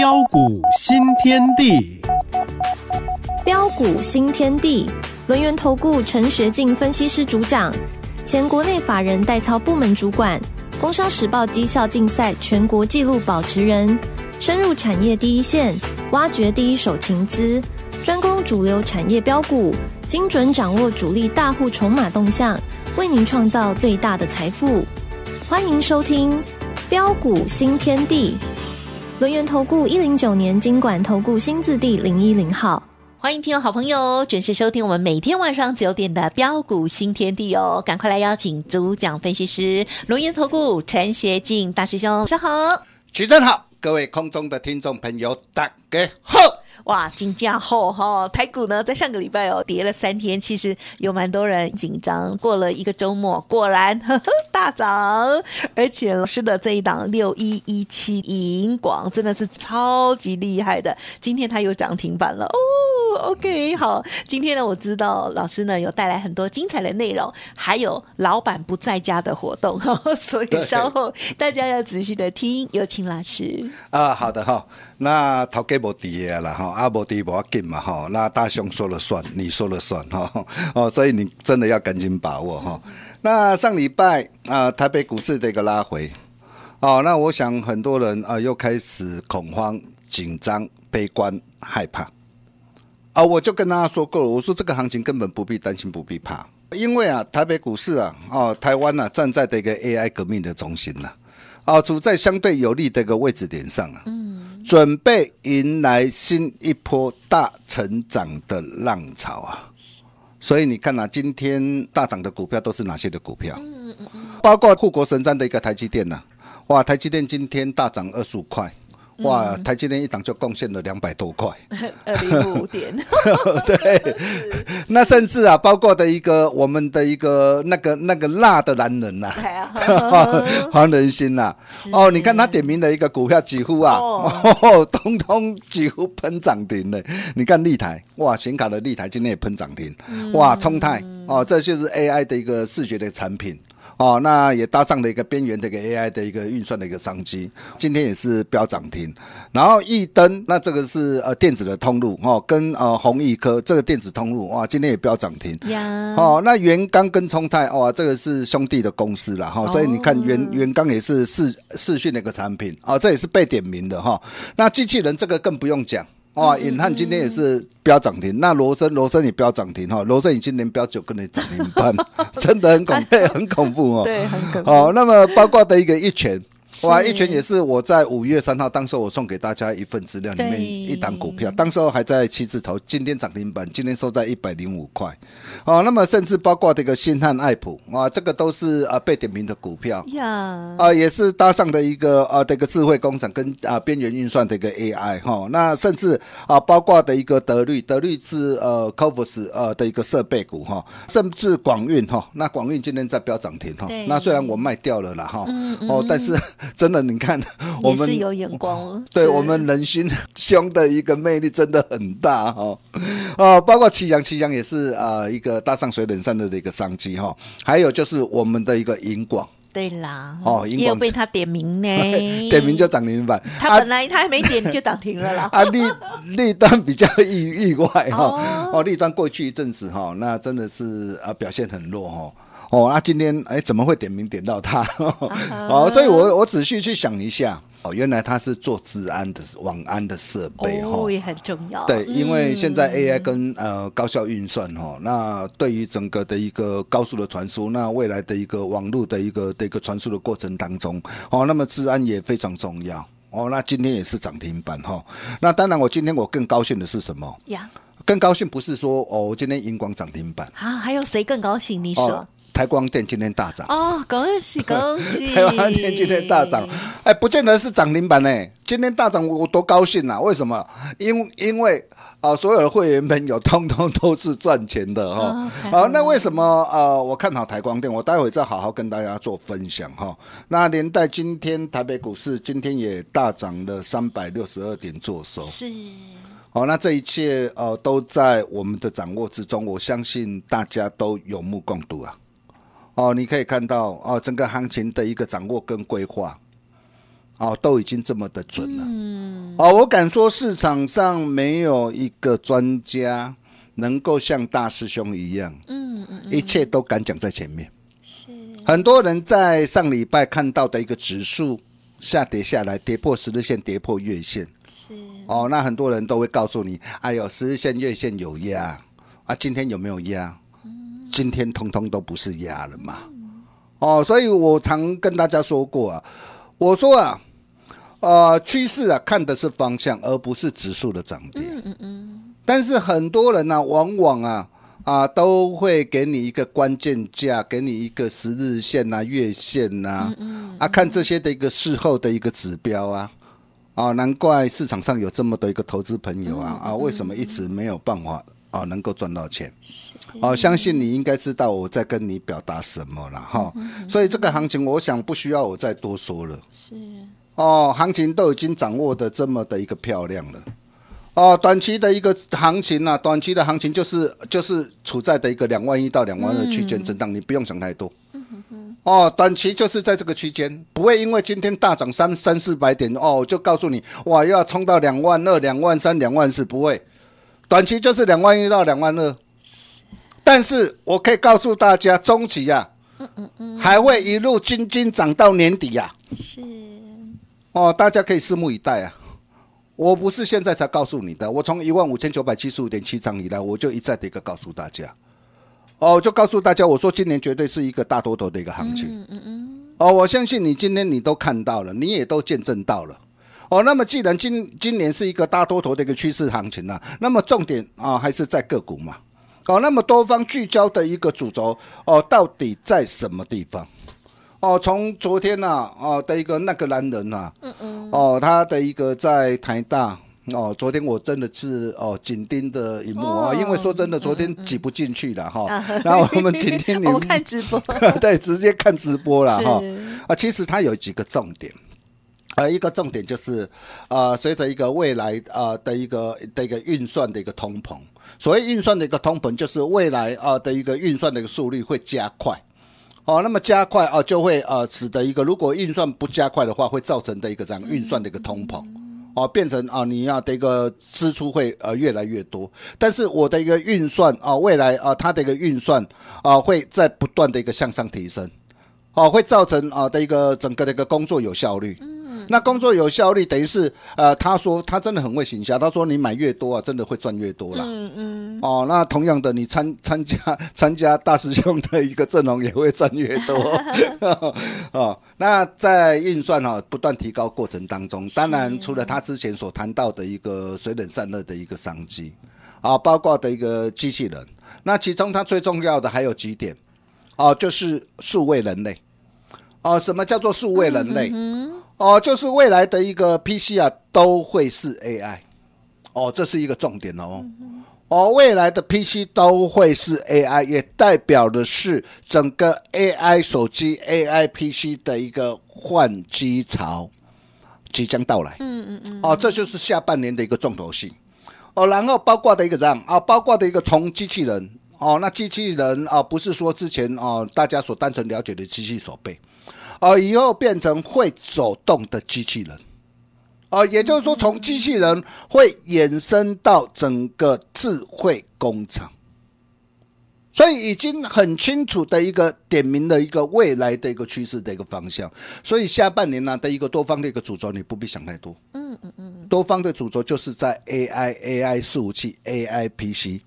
标股新天地，标股新天地，轮源投顾陈学进分析师主讲，前国内法人代操部门主管，工商时报绩效竞赛全国纪录保持人，深入产业第一线，挖掘第一手情资，专攻主流产业标股，精准掌握主力大户筹码动向，为您创造最大的财富。欢迎收听标股新天地。轮源投顾109年金管投顾新字第010号，欢迎听众好朋友准时收听我们每天晚上9点的标股新天地哦，赶快来邀请主讲分析师轮源投顾陈学进大师兄，上好，齐真好，各位空中的听众朋友，大家好。哇，金价后哈，台股呢在上个礼拜哦跌了3天，其实有蛮多人紧张。过了一个周末，果然大涨，而且老师的这一档6117银广真的是超级厉害的，今天它又涨停板了哦。OK， 好，今天呢我知道老师呢有带来很多精彩的内容，还有老板不在家的活动，所以稍后大家要仔细的听，有请老师。好的哈，那头家没跌了哈。啊，没跌没要紧嘛哈，那大兄说了算，你说了算哈哦，所以你真的要赶紧把握哈。那上礼拜台北股市的一个拉回，哦，那我想很多人又开始恐慌、紧张、悲观、害怕啊。我就跟大家说过了，我说这个行情根本不必担心，不必怕，因为啊，台北股市啊，哦，台湾啊，站在的一个 AI 革命的中心了，啊，处在相对有利的一个位置点上啊。准备迎来新一波大成长的浪潮啊！所以你看啊，今天大涨的股票都是哪些的股票？包括护国神山的一个台积电啊，哇，台积电今天大涨25块，哇，台积电一档就贡献了200多块，205点。对，那甚至啊，包括的一个我们的一个那个辣的男人呐，黄仁勋呐，哦，你看他点名的一个股票几乎啊，哦，通通几乎喷涨停了。你看立台，哇，显卡的立台今天也喷涨停，哇，冲泰哦，这就是 AI 的一个视觉的产品。哦，那也搭上了一个边缘的一个 AI 的一个运算的一个商机，今天也是飙涨停。然后一灯，那这个是电子的通路哦，跟宏毅科这个电子通路哇，今天也飙涨停。哦，那元刚跟冲泰哇，这个是兄弟的公司啦哈，哦，所以你看元刚也是视讯的一个产品啊，哦，这也是被点名的哈，哦。那机器人这个更不用讲。哇，隐汉今天也是飙涨停，那罗森也飙涨停哈，罗森你今年飙9根涨停板，真的很恐怖哦，对，很恐怖。哦，那么包括的一个一拳，哇，一拳也是我在5月3号，当时我送给大家一份资料里面一档股票，当时还在7字头，今天涨停板，今天收在105块。哦，那么甚至包括这个新汉爱普，哇，这个都是被点名的股票呀，也是搭上的一个这个智慧工厂跟边缘运算的一个 AI 哈，哦。那甚至包括的一个德律是Covus 的一个设备股哈，哦，甚至广运哈，哦，那广运今天在飙涨停哈，哦，那虽然我卖掉了啦哈，哦，但是真的，你看，我们也是有眼光。对，我们仁勋兄的一个魅力真的很大哈，哦，包括奇阳也是一个搭上水冷山的一个商机哈，哦。还有就是我们的一个银广。对啦，哦，也有被他点名呢，点名就涨停板。他本来他还没点就涨停了啦。啊，立端比较意外哈，哦，立端过去一阵子哈，那真的是表现很弱哈。哦，那今天怎么会点名点到他？哦，所以我仔细去想一下，哦，原来他是做资安的网安的设备哈，哦，也很重要。对，因为现在 AI 跟高效运算哈，那对于整个的一个高速的传输，那未来的一个网络的一个传输的过程当中，哦，那么资安也非常重要。哦，那今天也是涨停板哈，哦。那当然，今天更高兴的是什么？呀，更高兴不是说哦，今天银广涨停板啊，还有谁更高兴？你说。哦，台光电今天大涨哦，恭喜恭喜！台光电今天大涨，不见得是涨停板呢。今天大涨，我多高兴啊！为什么？因为所有的会员朋友通都是赚钱的哈。那为什么我看好台光电，我待会再好好跟大家做分享哈。那连带今天台北股市今天也大涨了362点做收。是。好，那这一切都在我们的掌握之中，我相信大家都有目共睹啊。哦，你可以看到哦，整个行情的一个掌握跟规划，哦，都已经这么的准了。嗯，好，我敢说市场上没有一个专家能够像大师兄一样，一切都敢讲在前面。是，很多人在上礼拜看到的一个指数下跌下来，跌破十日线，跌破月线，是哦，那很多人都会告诉你，哎呦，十日线、月线有压啊，今天有没有压？今天通通都不是压了嘛。哦，所以我常跟大家说过啊，我说啊，趋势啊，看的是方向，而不是指数的涨跌。但是很多人啊，往往啊都会给你一个关键价，给你一个十日线啊、月线啊，看这些的一个事后的一个指标啊。哦，难怪市场上有这么多一个投资朋友啊，为什么一直没有办法？哦，能够赚到钱，哦，相信你应该知道我在跟你表达什么了哈。所以这个行情，我想不需要我再多说了。是哦，行情都已经掌握的这么的一个漂亮了。哦，短期的一个行情啊，短期的行情就是处在的一个21000到22000区间震荡，你不用想太多。哦，短期就是在这个区间，不会因为今天大涨300-400点哦，就告诉你哇，又要冲到22000、23000、24000，不会。短期就是21000到22000，但是我可以告诉大家，中期啊，还会一路金金涨到年底啊。是哦，大家可以拭目以待啊。我不是现在才告诉你的，我从15975.7涨以来，我就一再的一个告诉大家，哦，就告诉大家，我说今年绝对是一个大多头的一个行情。哦，我相信你今天你都看到了，你也都见证到了。哦，那么既然今年是一个大多头的一个趋势行情啊，那么重点啊还是在个股嘛。哦，那么多方聚焦的一个主轴哦，到底在什么地方？哦，从昨天啊哦的一个那个男人啊，哦他的一个在台大哦，昨天我真的是哦紧盯的一幕啊，因为说真的，昨天挤不进去了哈，然后我们紧盯你，我看直播，对，直接看直播了哈。啊，其实它有几个重点。一个重点就是，随着一个未来的一个运算的一个通膨，所谓运算的一个通膨，就是未来的一个运算的一个速率会加快，哦，那么加快哦就会使得一个如果运算不加快的话，会造成的一个这样运算的一个通膨，哦，变成啊你要的一个支出会越来越多，但是我的一个运算啊未来啊它的一个运算啊会在不断的一个向上提升，哦会造成啊的一个整个的一个工作有效率。那工作有效率，等于是他说他真的很会行销，他说你买越多啊，真的会赚越多啦。哦，那同样的，你参加大师兄的一个阵容也会赚越多。哦，那在运算哈、哦、不断提高过程当中，当然除了他之前所谈到的一个水冷散热的一个商机啊、哦，包括的一个机器人，那其中他最重要的还有几点哦，就是数位人类。哦，什么叫做数位人类？哦，就是未来的一个 PC 啊，都会是 AI， 哦，这是一个重点哦。哦，未来的 PC 都会是 AI， 也代表的是整个 AI 手机、AI PC 的一个换机潮即将到来。哦，这就是下半年的一个重头戏。哦，然后包括的一个这样啊，包括的一个从机器人哦，那机器人啊，不是说之前哦大家所单纯了解的机器手臂。以后变成会走动的机器人，也就是说，从机器人会衍生到整个智慧工厂，所以已经很清楚的一个点明了一个未来的一个趋势的一个方向。所以下半年呢、啊、的一个多方的一个主轴，你不必想太多。多方的主轴就是在 AI 伺服器、AI PC。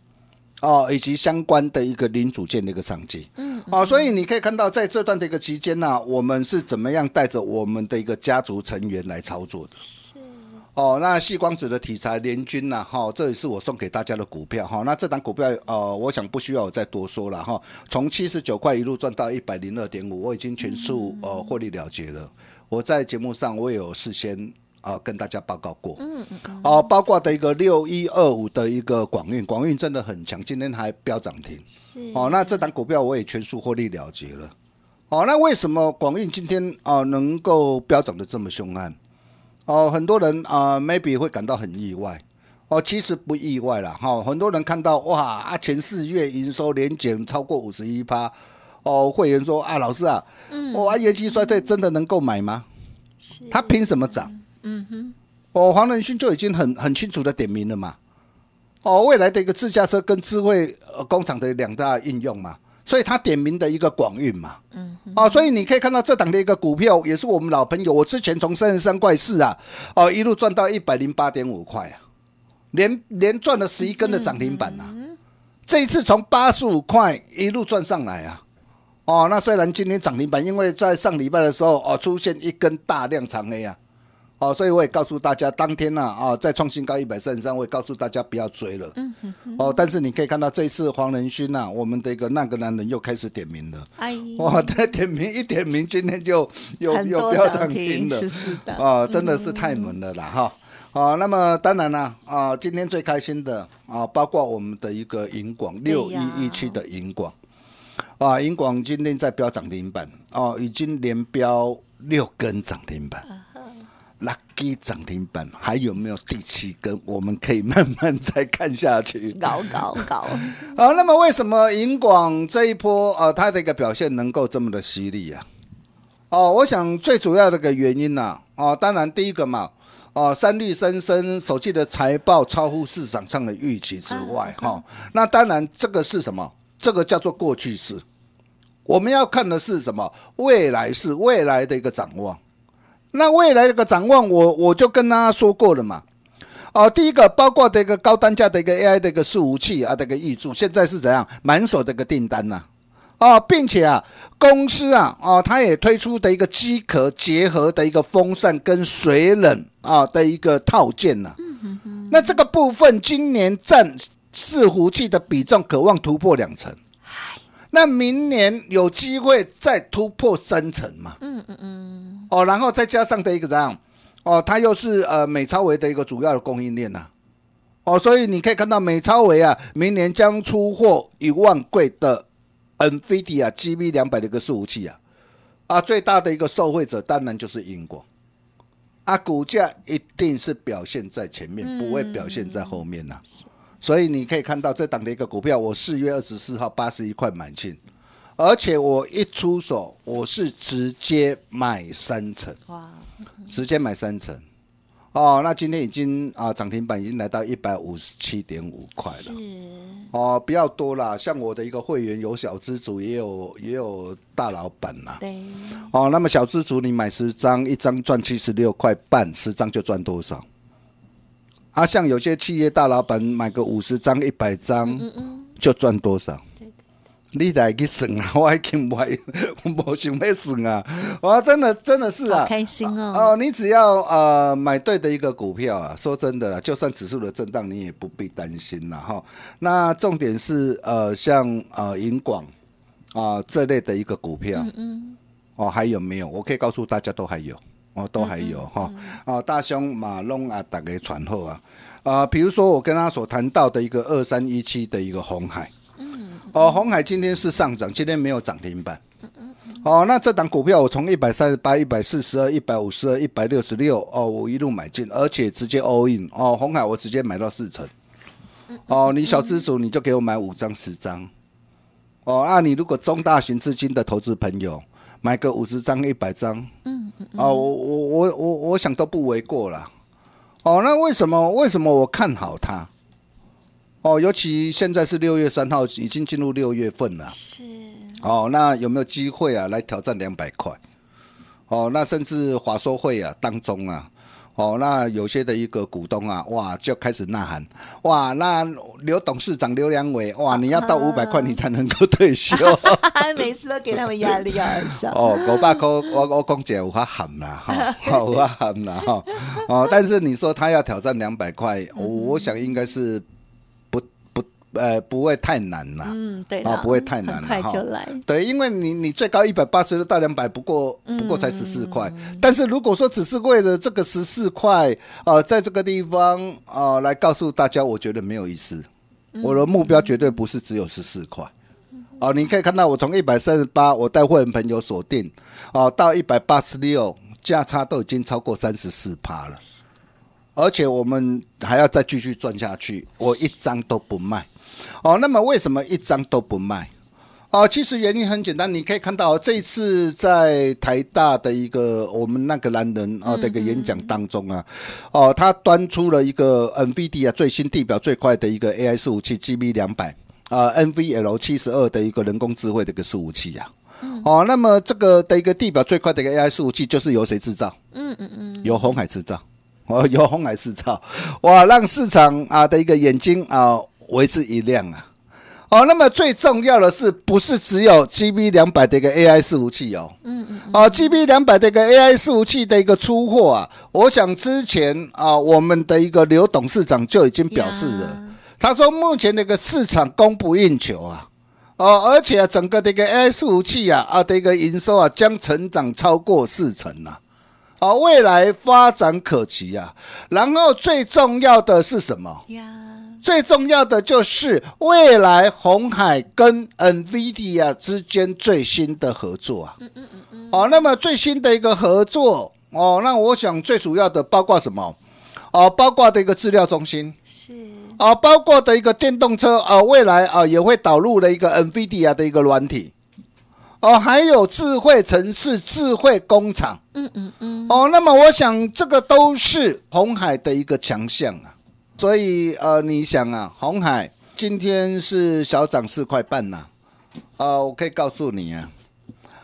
哦，以及相关的一个零组件的一个商机，哦，所以你可以看到，在这段的一个期间呢、啊，我们是怎么样带着我们的一个家族成员来操作的。哦，那细光子的题材联军呐、啊，哈、哦，这也是我送给大家的股票哈、哦。那这档股票，我想不需要我再多说了哈。从79块一路赚到102.5，我已经全数获利了结了。我在节目上我也有事先。跟大家报告过，包括的一个6125的一个广运真的很强，今天还飙涨停，哦，那这档股票我也全数获利了结了，哦，那为什么广运今天能够飙涨的这么凶悍？哦，很多人maybe 会感到很意外，哦，其实不意外啦，哈、哦，很多人看到哇啊，前4月营收年减超过51%，哦，会员说啊，老师啊，业绩衰退真的能够买吗？他凭什么涨？黄仁勋就已经很清楚的点明了嘛。哦，未来的一个自驾车跟智慧工厂的两大应用嘛，所以他点名的一个广运嘛。嗯。哦，所以你可以看到这档的一个股票也是我们老朋友，我之前从33块4啊，哦一路赚到108.5块啊，连赚了11根的涨停板啊。嗯。这一次从85块一路赚上来啊。哦，那虽然今天涨停板，因为在上礼拜的时候哦出现一根大量长 A 啊。哦，所以我也告诉大家，当天啊，哦，在创新高133，我也告诉大家不要追了。嗯哼哼。哦，但是你可以看到这一次黄仁勋啊，我们的一个那个男人又开始点名了。哎。哇，他点名一点名，今天就有飙涨停了。哦，真的是太猛了啦哈。哦，那么当然啦，啊，今天最开心的啊，包括我们的一个银广6117的银广，啊，银广今天在飙涨停板，哦，已经连飙6根涨停板。Lucky 涨停板还有没有第7根？我们可以慢慢再看下去。搞。好，那么为什么银广这一波它的一个表现能够这么的犀利啊？哦，我想最主要的一个原因啊，哦，当然第一个嘛，哦，三绿三升首季的财报超乎市场上的预期之外，哈、哦，那当然这个是什么？这个叫做过去式。我们要看的是什么？未来是未来的一个展望。那未来这个展望我就跟大家说过了嘛，哦，第一个包括这个高单价的一个 AI 的一个伺服器啊，这个挹注现在是怎样满手的一个订单呐、啊，哦，并且啊公司啊哦它也推出的一个机壳结合的一个风扇跟水冷啊的一个套件呐、啊，那这个部分今年占伺服器的比重可望突破2成。那明年有机会再突破3成嘛？哦，然后再加上的一个怎样？哦，它又是美超微的一个主要的供应链呐、啊。哦，所以你可以看到美超微啊，明年将出货1万柜的 NVIDIA GB200的一个伺服器啊。啊，最大的一个受惠者当然就是英国。啊，股价一定是表现在前面，不会表现在后面呐、啊。所以你可以看到这档的一个股票，我4月24号81块买进，而且我一出手，我是直接买3成，哇，直接买3成，哦，那今天已经啊涨停板已经来到157.5块了，哦，不要多啦，像我的一个会员有小资族，也有大老板啦，对，哦，那么小资族你买10张，1张赚76块半，10张就赚多少？啊，像有些企业大老板买个50张、100张，就赚多少？你来去算啊，我已经没想要算啊！哇，真的是啊，好开心哦！哦，你只要买对的一个股票啊，说真的啦，就算指数的震荡，你也不必担心啦哈。那重点是像银广啊这类的一个股票，哦，还有没有？我可以告诉大家，都还有。哦，都还有哈，哦，大兄马龙啊，大概传后啊，比如说我跟他所谈到的一个2317的一个鸿海，哦，鸿海今天是上涨，今天没有涨停板，哦，那这档股票我从138、142、152、166，哦，我一路买进，而且直接 all in， 哦，鸿海我直接买到4成，哦，你小资主你就给我买5张、10张，哦，那你如果中大型资金的投资朋友。买个50张、100张，哦，我想都不为过啦。哦，那为什么我看好它？哦，尤其现在是6月3号，已经进入6月份了。是。哦，那有没有机会啊，来挑战200块？哦，那甚至华硕会啊当中啊，哦，那有些的一个股东啊，哇，就开始呐喊，哇，那刘董事长刘良伟，哇，你要到500块你才能够退休。每次都给他们压力啊！哦，500块，我讲姐有法喊啦，哈，有法喊啦，哈，哦，但是你说他要挑战200块，我想应该是不会太难啦。嗯，对，啊，不会太难，很快就来。对，因为你最高180到200，不过才14块。但是如果说只是为了这个14块，在这个地方来告诉大家，我觉得没有意思。我的目标绝对不是只有14块。哦，你可以看到我从138，我带会员朋友锁定，哦，到186，价差都已经超过34%了，而且我们还要再继续赚下去，我1张都不卖。哦，那么为什么1张都不卖？好，其实原因很简单，你可以看到这一次在台大的一个我们那个男人啊的一个演讲当中啊，哦，他端出了一个 NVIDIA 最新地表最快的一个 AI 伺服器 GB200 啊 NVL72 的一个人工智慧的一个伺服器啊。 哦，那么这个的一个地表最快的一个 AI 伺服器就是由谁制造？由鸿海制造，哦，由鸿海制造，哇，让市场啊的一个眼睛啊为之一亮啊！哦，那么最重要的是，不是只有 GB200 的一个 AI 伺服器哦？GB200 的一个 AI 伺服器的一个出货啊，我想之前啊，我们的一个刘董事长就已经表示了，他说目前的一个市场供不应求啊。 哦，而且、整个的一个 AI 伺服器的一个营收将成长超过40%呐，哦，未来发展可期啊。然后最重要的是什么？ Yeah. 最重要的就是未来鸿海跟 NVIDIA 之间最新的合作啊。哦，那么最新的一个合作哦，那我想最主要的包括什么？哦，包括的一个资料中心是。 啊，包括的一个电动车啊，未来啊也会导入了一个 NVIDIA 的一个软体，哦，还有智慧城市、智慧工厂，哦，那么我想这个都是鸿海的一个强项啊，所以你想啊，鸿海今天是小涨4块半呐，我可以告诉你啊，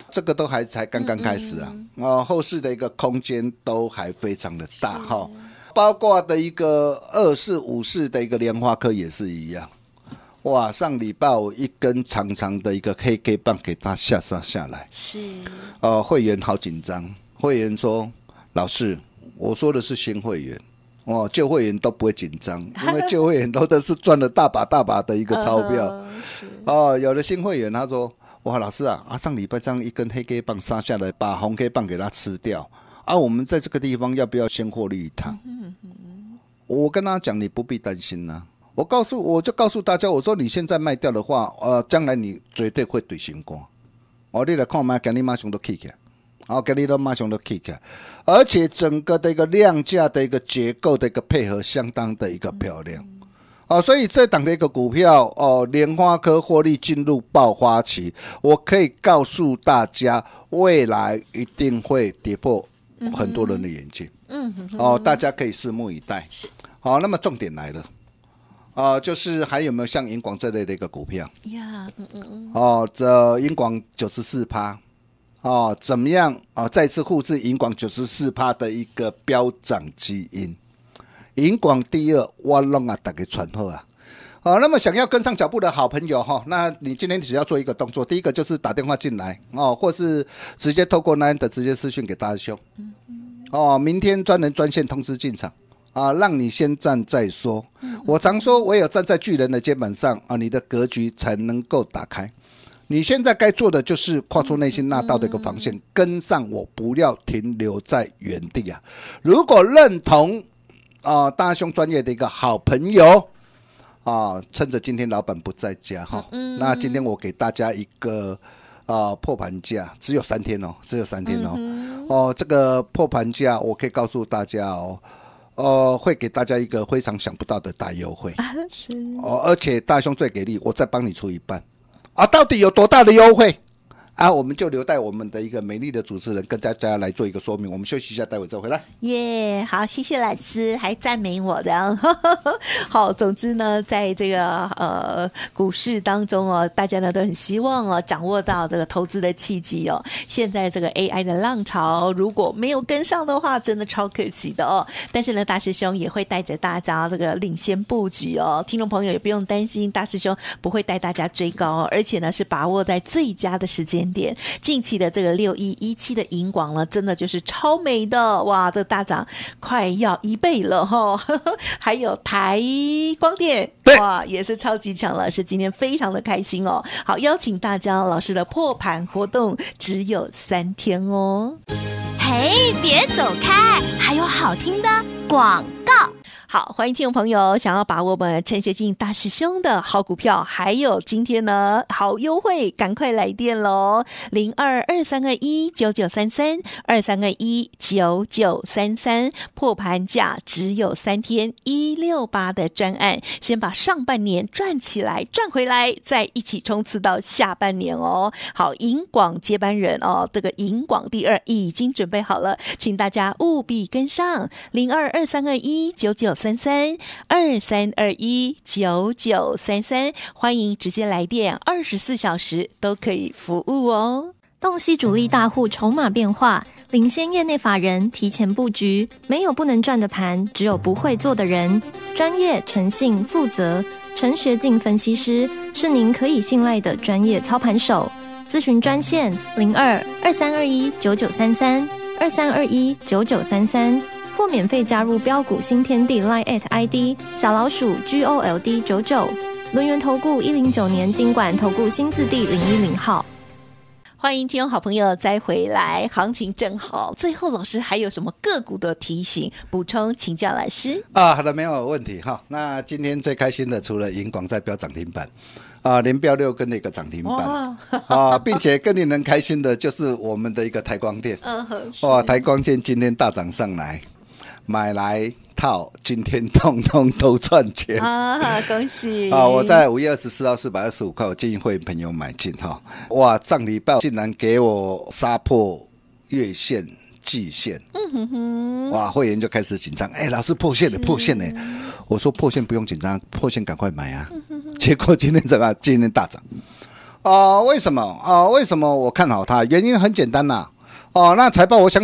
这个都还才刚刚开始啊，后市的一个空间都还非常的大哈。 包括的一个2454的一个莲花科也是一样，哇！上礼拜我一根长长的一个黑 K 棒给它下来，是会员好紧张，会员说老师，我说的是新会员，哦，旧会员都不会紧张，因为旧会员都是赚了大把大把的一个钞票，有的新会员他说哇老师啊，上礼拜这样一根黑 K 棒杀下来，把红 K 棒给它吃掉。 啊，我们在这个地方要不要先获利一趟？我跟他讲，你不必担心呐、啊。我就告诉大家，我说你现在卖掉的话，将来你绝对会对新光。哦，你来看嘛，给你马上都 kick 起，哦，给你都马上都 kick 起，而且整个的一个量价的一个结构的一个配合，相当的一个漂亮。哦，所以这档的一个股票，哦，莲花科获利进入爆发期，我可以告诉大家，未来一定会跌破。 很多人的眼睛，哦，大家可以拭目以待。是，好、哦，那么重点来了，就是还有没有像银广这类的一个股票？呀，哦，这银广94%，哦，怎么样？啊、再次复制银广94%的一个飙涨基因。银广第二，我弄啊，大家传后啊。 好、那么想要跟上脚步的好朋友哈，那你今天只要做一个动作，第一个就是打电话进来哦，或是直接透过 LINE 的直接私讯给大家兄，哦，明天专人专线通知进场啊，让你先站再说。我常说，唯有站在巨人的肩膀上啊，你的格局才能够打开。你现在该做的就是跨出内心那道的一个防线，跟上我，不要停留在原地啊。如果认同啊，大兄专业的一个好朋友。 啊，趁着今天老板不在家哈，那今天我给大家一个破盘价，只有3天哦，只有3天哦。哦，这个破盘价我可以告诉大家哦，会给大家一个非常想不到的大优惠。哦，而且大兄最给力，我再帮你出一半。啊，到底有多大的优惠？ 啊，我们就留待我们的一个美丽的主持人跟大家来做一个说明。我们休息一下，待会再回来。耶， 好，谢谢老师，还赞美我的、啊。好，总之呢，在这个股市当中哦，大家呢都很希望哦掌握到这个投资的契机哦。现在这个 AI 的浪潮，如果没有跟上的话，真的超可惜的哦。但是呢，大师兄也会带着大家这个领先布局哦。听众朋友也不用担心，大师兄不会带大家追高、哦，而且呢是把握在最佳的时间。 近期的这个6117的银广呢，真的就是超美的哇！这大涨快要1倍了哈。还有台光电，哇，也是超级强了，是今天非常的开心哦。好，邀请大家老师的破盘活动只有3天哦。嘿，别走开，还有好听的广告。好，欢迎听众朋友想要把握我们陈学进大师兄的好股票，还有今天呢好优惠，赶快来电喽！0223219933，23219933，破盘价只有3天，168的专案，先把上半年赚起来，赚回来，再一起冲刺到下半年哦。好，银广接班人哦，这个银广第二已经准备好了，请大家务必跟上0223219933，23219933，欢迎直接来电，24小时都可以服务哦。洞悉主力大户筹码变化，领先业内法人提前布局，没有不能赚的盘，只有不会做的人。专业、诚信、负责，陈学进分析师是您可以信赖的专业操盘手。咨询专线0223219933，23219933，或免费加入标股新天地 LINE@ ID 小老鼠GOLD99，轮源投顾109年金管投顾新字第010号。欢迎听众好朋友再回来，行情正好。最后老师还有什么个股的提醒补充，请教老师。好的，没有问题哈。那今天最开心的除了银广在飙涨停板啊，连标6跟那个涨停板啊，并且更令人开心的就是我们的一个台光电，台光电今天大涨上来，买来套，今天通通都赚钱啊！恭喜啊！我在5月24号425块，我建议会员朋友买进哈。哇，上礼拜竟然给我杀破月线、季线，哇，会员就开始紧张，哎，老师破线了，破线了！我说破线不用紧张，破线赶快买啊！结果今天怎么？今天大涨啊！为什么啊？为什么我看好它？原因很简单呐、啊。哦，那财报我想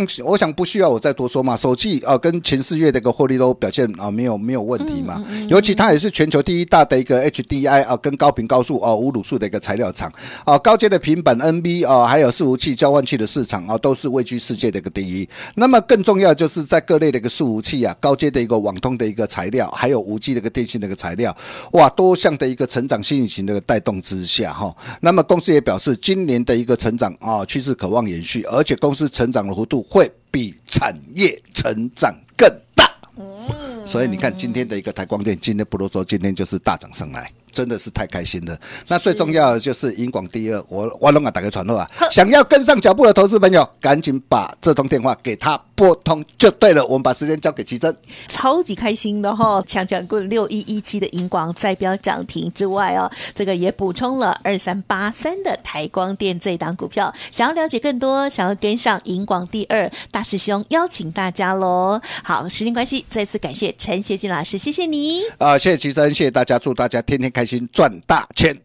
不需要我再多说嘛。首季啊、跟前4月的一个获利都表现啊、没有问题嘛。尤其它也是全球第一大的一个 HDI 啊、跟高频高速啊、无卤素的一个材料厂啊、高阶的平板 NB 啊、还有伺服器交换器的市场啊、都是位居世界的一个第一。那么更重要就是在各类的一个伺服器啊、高阶的一个网通的一个材料，还有 5G 的一个电信的一个材料，哇，多项的一个成长新引擎的一个带动之下哈、哦。那么公司也表示，今年的一个成长啊、趋势可望延续，而且公司成长的幅度会比产业成长更大，所以你看今天的一个台光电，今天不啰嗦，今天就是大涨上来，真的是太开心了。那最重要的就是银广第二，我弄啊打个传呼啊，想要跟上脚步的投资朋友，赶紧把这通电话给他拨通就对了。我们把时间交给奇珍，超级开心的哈、哦！强强棍6117的银广再飙涨停之外哦，这个也补充了2383的台光电这一档股票。想要了解更多，想要跟上银广第二，大师兄邀请大家喽。好，时间关系，再次感谢陈学进老师，谢谢你。谢谢奇珍，谢谢大家，祝大家天天开心，赚大钱。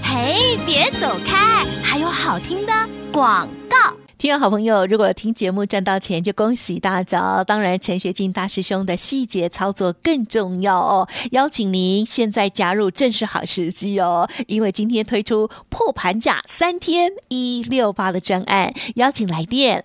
嘿，别走开，还有好听的广告。听众好朋友，如果听节目赚到钱，就恭喜大家。当然，陈学进大师兄的细节操作更重要哦。邀请您现在加入，正是好时机哦。因为今天推出破盘价3天168的专案，邀请来电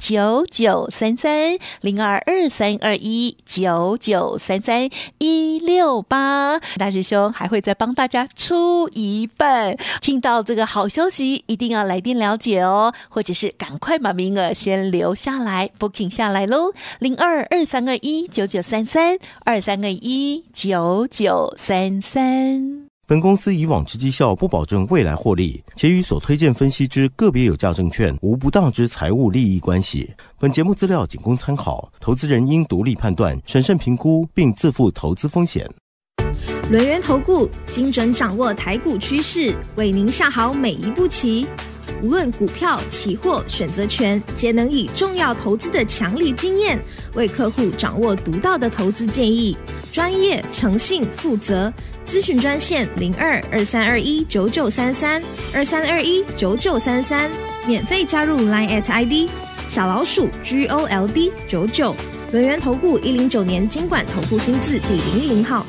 0223219933，0223219933，168。大师兄还会再帮大家出一半。听到这个好消息，一定要来电了解哦，或者是赶快把名额先留下来 ，booking 下来喽。0223219933，23219933。本公司以往之绩效不保证未来获利，且与所推荐分析之个别有价证券无不当之财务利益关系。本节目资料仅供参考，投资人应独立判断、审慎评估，并自负投资风险。轮源投顾精准掌握台股趋势，为您下好每一步棋。无论股票、期货、选择权，皆能以重要投资的强力经验，为客户掌握独到的投资建议。专业、诚信、负责。咨询专线0223219933，23219933，免费加入 LINE@ ID 小老鼠GOLD99，轮源投顾109年金管投顾新字第010号。